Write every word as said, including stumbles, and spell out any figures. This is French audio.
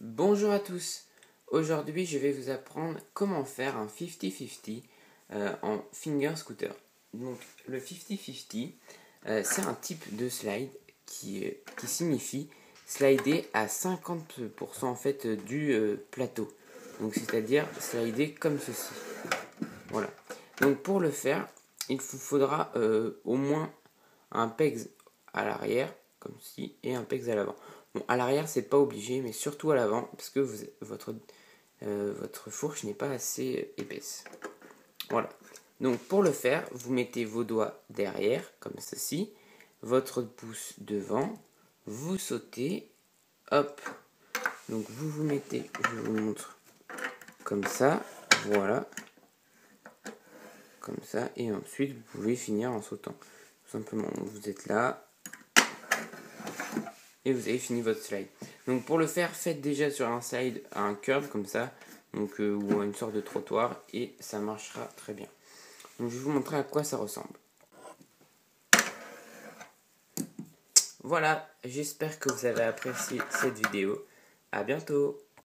Bonjour à tous. Aujourd'hui je vais vous apprendre comment faire un cinquante cinquante euh, en finger scooter. Donc le cinquante cinquante euh, c'est un type de slide qui, euh, qui signifie slider à cinquante pour cent en fait du euh, plateau. Donc c'est à dire slider comme ceci. Voilà. Donc pour le faire il vous faudra euh, au moins un pegs à l'arrière comme ci et un pegs à l'avant. Bon, à l'arrière, c'est pas obligé, mais surtout à l'avant, parce que vous, votre, euh, votre fourche n'est pas assez épaisse. Voilà. Donc, pour le faire, vous mettez vos doigts derrière, comme ceci, votre pouce devant, vous sautez, hop. Donc, vous vous mettez, je vous montre, comme ça, voilà. Comme ça, et ensuite, vous pouvez finir en sautant. Tout simplement, vous êtes là. Et vous avez fini votre slide. Donc pour le faire, faites déjà sur un slide un curb comme ça, donc euh, ou une sorte de trottoir, et ça marchera très bien. Donc je vais vous montrer à quoi ça ressemble. Voilà, j'espère que vous avez apprécié cette vidéo. À bientôt.